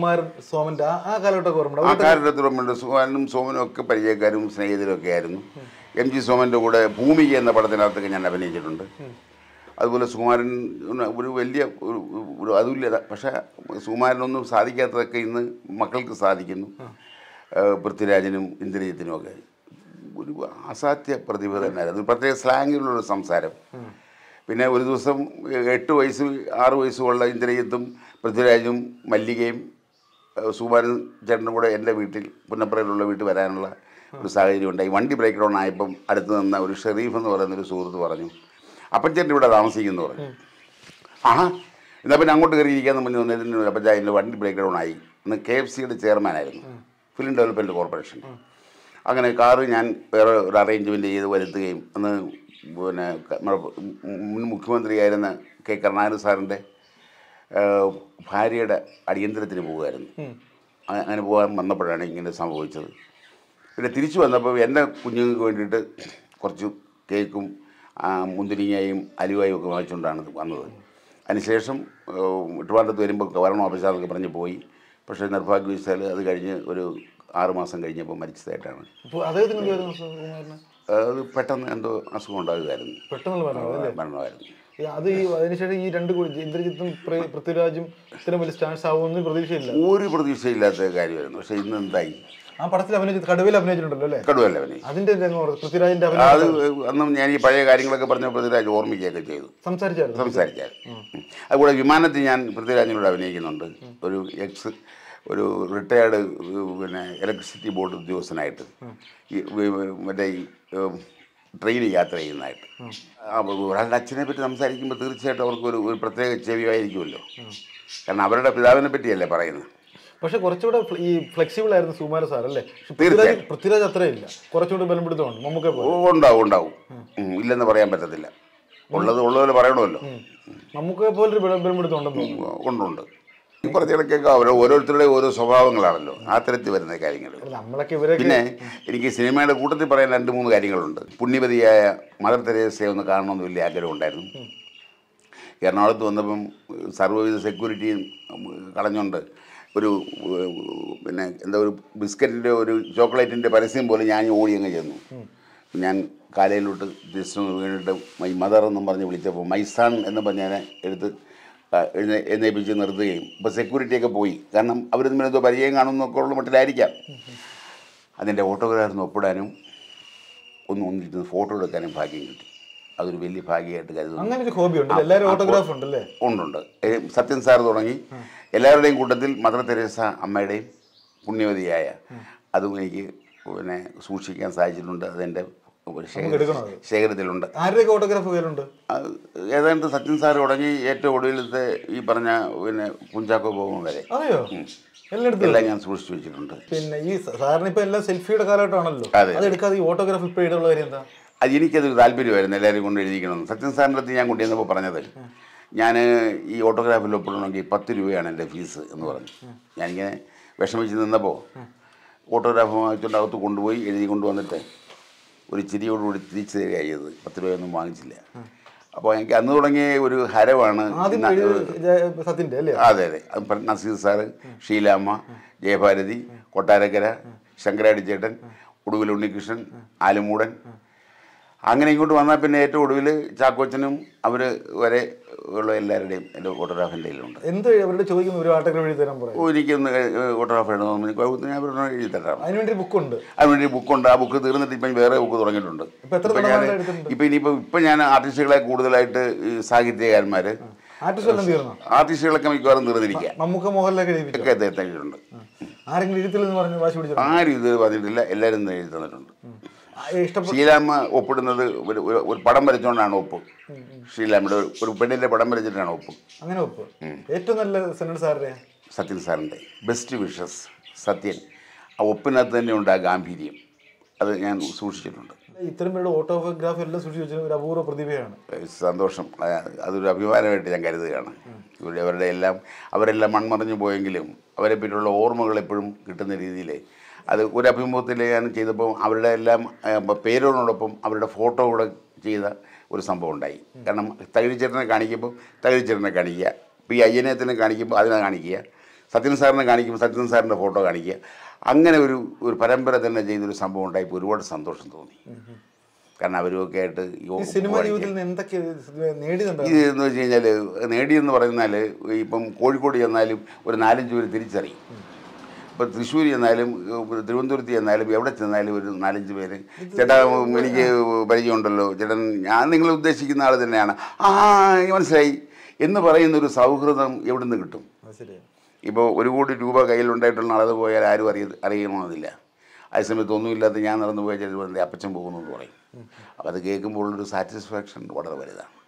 Kumar, Soman, I got a government. I got a government, Soman, Kapayakum, Snayakarum, MG Soman, Bumi and the Patanaka and Avenue. As well as Sumaran, Adula Pasha, Sumaran, Sadikakin, Makal Sadikin, Pertirajan in the Retinoga. Asatia Perdiva and Pertia slang or some sarap. When I will do some 8 ways, 6 ways, all in the Retum, Pertirajum, Mali game, Sumaran, Janova, and Levitil, Punapra, to Veranla, Sari, one day break on Ibum, Adathan, Sharif, and the Suru. Apparently, what I'm seeing in the world. Aha, in the Benango to read the Mundan in the one breakdown. I in the KFC, the chairman, Film Development Corporation. I'm going to car and arrange in the weather game. And then when a Mukumandri and a cake and iron Sunday, hired at the end of the tribune. And one number running in the summer which is the teacher and the end up going to Korchu, Kekum. Mundinium, Aliwa, Chundan, and his session to the Rimbo Governor Officer Gabanjapoi, President of Fagu, the Guardian, Armas and Gajanabo Marriage Theatre. Other than the pattern and the Aswanda, Paternal. Yeah, the initiative you tend to go to Pratirajum, Cinema Stars, how only produce the Guardian, Satan Dai. I am particularly with Cadwell Avenue. Cadwell Avenue. I think they know President Avenue. I don't know any by guiding like a partner of the Ormi Jail. Some surgery. Some surgery. I would have humanity and President Avenue. Would you retired electricity board of those night? We were a training at the night. I would actually put some side with Richard or go to protect Chevy Julio. And I would have been a bit elaborate. But flexible air the Sumaras are left. Putira trail, Corachon Belmudon, Momoka, Wonda, Ilena Variamatilla. Ola the Varadolo. Mamuka Belmudon, Wonda. You put the cake over, or today over Sova and Larlo. After the weather carrying it. In case cinema, put the parade and the moon guiding around. Put never the Mother Teresa on the car on the Liagaron. You are not on the service security Calanonda. Biscuit and chocolate in the Parisian Bolian, Orian again. Nan Kale, this my mother on the Barnabas, my son and the banana in the vision of the game. But security take a boy. Then I would have the Bariang and the Colomatia. And then the photograph no put on the photo that I'm packing it. I will be at the I'm going to copy on the letter autograph on the letter. Satin Sardorangi, a letter in Gudadil, Mother Teresa, Amade, Punio the Aya, Aduniki, Sushi and Sajilunda, then Shaker the Lunda. I take autograph of Lunda. Then the Satin Sardorangi, yet to deal the Ibarna when Punjaco. Oh, I let the Langan switch to Sarnipella, I didn't get the Albido and the Larry. Such and Sandra the young Dena Paranade. Yana, he autographed Lopongi, Patri and the fees in the world. Yan, Westmich in the bow. Autograph turned out to Gondway and he could do on the time. Which idiot would reach the area, Patri and the Mangilla. Upon Ganuranga would have one. Satin Delia. Other, Nasil Sara, Shilama, Jay Paradi, Kotaragara, Shankaradi Jetan, Udulu Nikishan, Alamudan. I'm going to go to one up in a toad will Chacochinum, I will let him order of a little. In the average, we can read the number. We can order of a moment. I don't book under. I don't book under because the depend where I go around. If any Penana artist like would like Sagi de Almare, artist like a girl in the Riga. Mamuka more like a I reserve Shelam opened another with Padamarajan and Opo. Shelam would put in the Padamarajan and Opo. I mean, Opo. 8 senators are Satin Sunday. Best wishes, Satin. I open at the new Dagam Pidium. Other than Sushi. Eternal autograph and Sushi Ravuro Podivian. Sandosham, other Raviva and Gariana. You never lay lamb, our Laman Martin Boyangilum, our epitol or Mogalepum, Kitanarilay. Other would have been both the lay and Chedabom, Avadam, Pedro, Avada photo of Cheda, or some bondi. Tarijan Ganibo, Tarijan Gania, Piagenet and Ganibo, other Ganigia, Sathyan സാറിനെ കാണിക്കുമ്പോൾ സത്യൻ സാറിൻ്റെ photo കാണിക്കുക, അങ്ങനെ ഒരു ഒരു പരമ്പര തന്നെ ചെയ്തൊരു സംഭവം ഉണ്ടായപ്പോൾ ഒരുപാട് സന്തോഷം തോന്നി. കാരണം അവരുമൊക്കെ ആയിട്ട് ഇതെന്ന് വെച്ച് കഴിഞ്ഞാൽ നേടിയെന്ന് പറഞ്ഞാൽ ഇപ്പം കോഴിക്കോട് ചെന്നാലും ഒരു 4-5 പേര് തിരിച്ചറിയും. ഇപ്പോൾ തൃശ്ശൂർ ചെന്നാലും തിരുവനന്തപുരത്ത് ചെന്നാലും എവിടെ ചെന്നാലും ഒരു 4-5 പേര് ചേട്ടാ എനിക്ക് പരിചയമുണ്ടല്ലോ ചേട്ടൻ, ഞാൻ നിങ്ങൾ ഉദ്ദേശിക്കുന്ന ആൾ തന്നെയാണ്, ആ മനസ്സിലായി എന്ന് പറയുന്നൊരു സൗഹൃദം എവിടെ നിന്ന് കിട്ടും? ഇപ്പോൾ 1 കോടി രൂപ കയ്യിലുണ്ടായിട്ടുള്ള നടന്നു പോയാൽ ആരും അറിയണമെന്നില്ല. അതേസമയത്ത് ഒന്നുമില്ലാത്ത ഞാൻ നടന്നു പോയാൽ ചിലപ്പോൾ എൻ്റെ അപ്പച്ചൻ പോകുന്നു എന്ന് പറയും. അപ്പോൾ അത് കേൾക്കുമ്പോഴുള്ളൊരു സാറ്റിസ്ഫാക്ഷൻ വളരെ വലുതാണ്.